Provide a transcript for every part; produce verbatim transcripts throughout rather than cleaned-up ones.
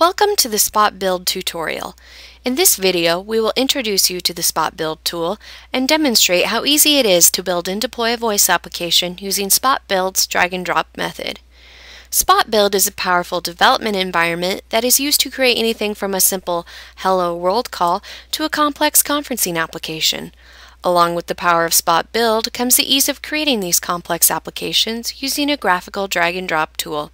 Welcome to the SpotBuild tutorial. In this video, we will introduce you to the SpotBuild tool and demonstrate how easy it is to build and deploy a voice application using SpotBuild's drag-and-drop method. SpotBuild is a powerful development environment that is used to create anything from a simple hello world call to a complex conferencing application. Along with the power of SpotBuild comes the ease of creating these complex applications using a graphical drag-and-drop tool.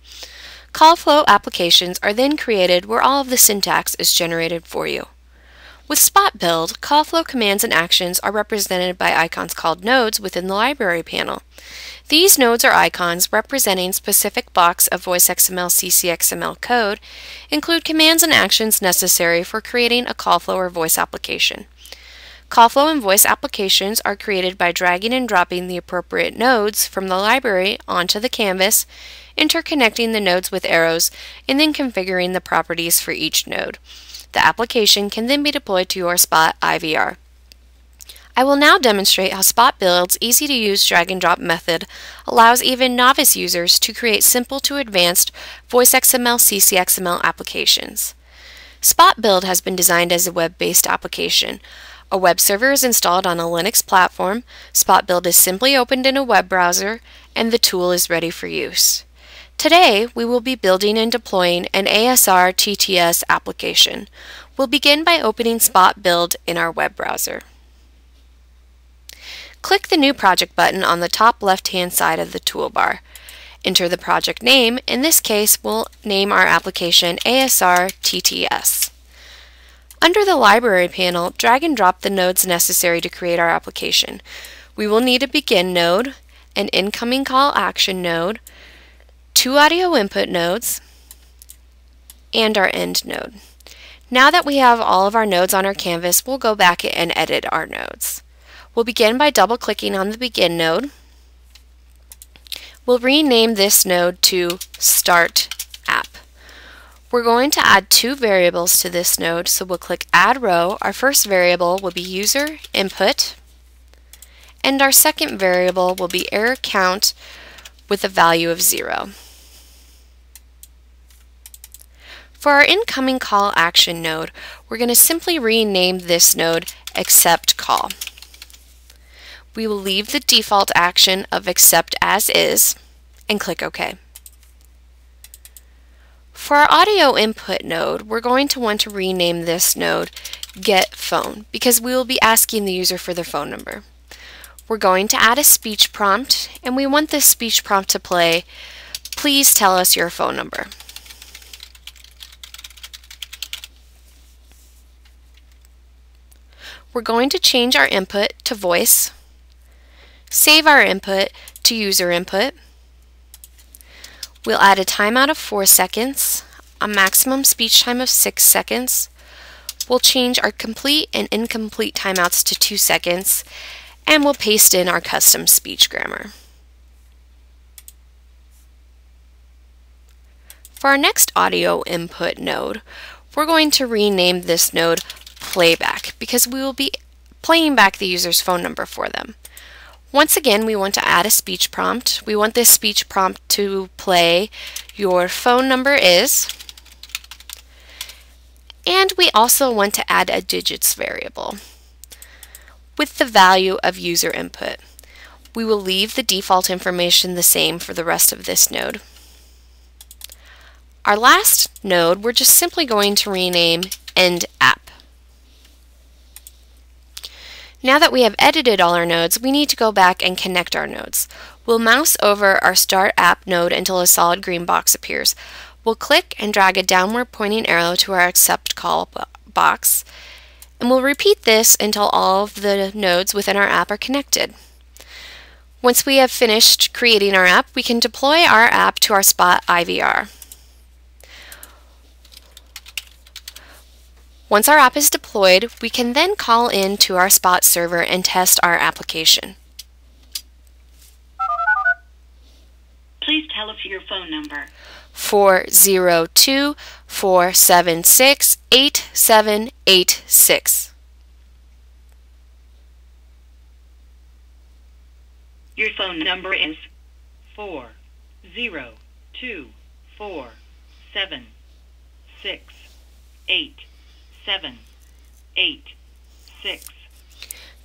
Callflow applications are then created where all of the syntax is generated for you. With SpotBuild, Callflow commands and actions are represented by icons called nodes within the library panel. These nodes are icons representing specific blocks of VoiceXML C C X M L code, include commands and actions necessary for creating a Callflow or voice application. Callflow and voice applications are created by dragging and dropping the appropriate nodes from the library onto the canvas, interconnecting the nodes with arrows, and then configuring the properties for each node. The application can then be deployed to your Spot I V R. I will now demonstrate how SpotBuild's easy-to-use drag-and-drop method allows even novice users to create simple to advanced VoiceXML C C X M L applications. SpotBuild has been designed as a web-based application. A web server is installed on a Linux platform, SpotBuild is simply opened in a web browser, and the tool is ready for use. Today, we will be building and deploying an A S R T T S application. We'll begin by opening SpotBuild in our web browser. Click the New Project button on the top left-hand side of the toolbar. Enter the project name. In this case, we'll name our application A S R T T S. Under the Library panel, drag and drop the nodes necessary to create our application. We will need a begin node, an incoming call action node, two audio input nodes, and our end node. Now that we have all of our nodes on our canvas, we'll go back and edit our nodes. We'll begin by double-clicking on the begin node. We'll rename this node to Start App. We're going to add two variables to this node, so we'll click Add Row. Our first variable will be User Input, and our second variable will be Error Count with a value of zero. For our incoming call action node, we're going to simply rename this node accept call. We will leave the default action of accept as is and click OK. For our audio input node, we're going to want to rename this node get phone because we will be asking the user for their phone number. We're going to add a speech prompt, and we want this speech prompt to play, "Please tell us your phone number." We're going to change our input to voice, save our input to user input. We'll add a timeout of four seconds, a maximum speech time of six seconds. We'll change our complete and incomplete timeouts to two seconds. And we'll paste in our custom speech grammar. For our next audio input node, we're going to rename this node Playback because we will be playing back the user's phone number for them. Once again, we want to add a speech prompt. We want this speech prompt to play "Your phone number is," and we also want to add a digits variable with the value of user input. We will leave the default information the same for the rest of this node. Our last node, we're just simply going to rename End App. Now that we have edited all our nodes, we need to go back and connect our nodes. We'll mouse over our Start App node until a solid green box appears. We'll click and drag a downward pointing arrow to our Accept Call box. And we'll repeat this until all of the nodes within our app are connected. Once we have finished creating our app, we can deploy our app to our Spot I V R. Once our app is deployed, we can then call in to our Spot server and test our application. Please tell us your phone number. four zero two, four seven six, eight seven eight six. Your phone number is four zero two four seven six, eight, seven, eight, six.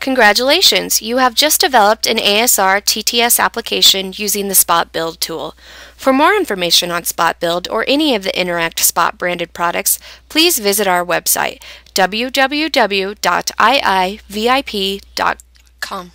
Congratulations! You have just developed an A S R T T S application using the SpotBuild tool. For more information on SpotBuild or any of the Interact Spot branded products, please visit our website w w w dot i i v i p dot com.